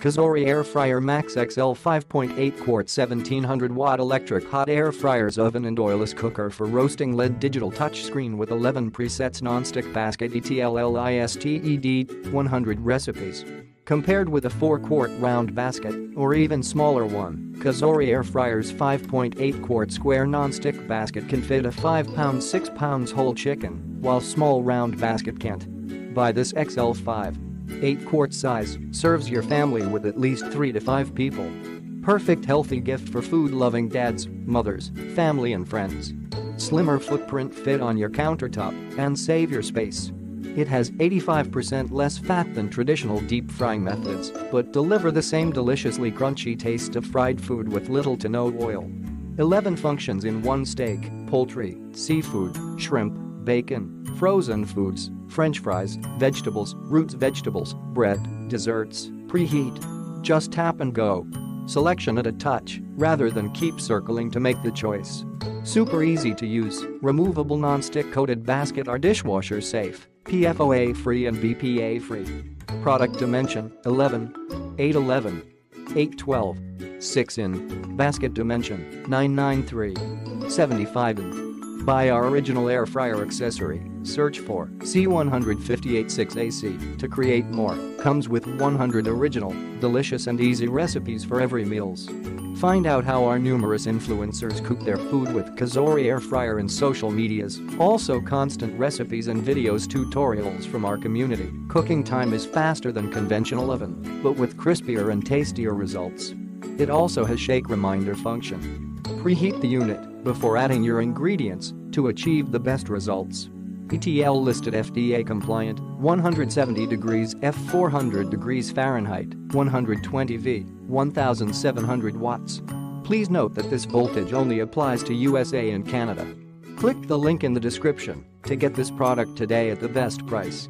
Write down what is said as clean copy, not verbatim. COSORI Air Fryer Max XL 5.8 quart 1700 watt electric hot air fryers, oven and oilless cooker for roasting, LED digital touchscreen with 11 presets, nonstick basket, ETL listed 100 recipes. Compared with a 4 quart round basket or even smaller one, COSORI air fryer's 5.8 quart square nonstick basket can fit a 5-pound, 6-pound whole chicken, while small round basket can't. Buy this XL5 8-quart size, serves your family with at least 3 to 5 people. Perfect healthy gift for food-loving dads, mothers, family and friends. Slimmer footprint, fit on your countertop and save your space. It has 85% less fat than traditional deep frying methods, but deliver the same deliciously crunchy taste of fried food with little to no oil. 11 functions in one: steak, poultry, seafood, shrimp, bacon, frozen foods, French fries, vegetables, roots vegetables, bread, desserts, preheat. Just tap and go. Selection at a touch, rather than keep circling to make the choice. Super easy to use, removable non-stick coated basket, are dishwasher safe, PFOA free and BPA free. Product dimension: 11, 811, 812, 6 in. Basket dimension: 993, 75 in. Buy our original air fryer accessory, search for C1586AC to create more. Comes with 100 original, delicious and easy recipes for every meals. Find out how our numerous influencers cook their food with COSORI air fryer in social medias, also constant recipes and videos, tutorials from our community. Cooking time is faster than conventional oven, but with crispier and tastier results. It also has shake reminder function. Preheat the unit before adding your ingredients to achieve the best results. ETL listed, FDA compliant, 170 degrees F, 400 degrees Fahrenheit, 120 V, 1700 watts. Please note that this voltage only applies to USA and Canada. Click the link in the description to get this product today at the best price.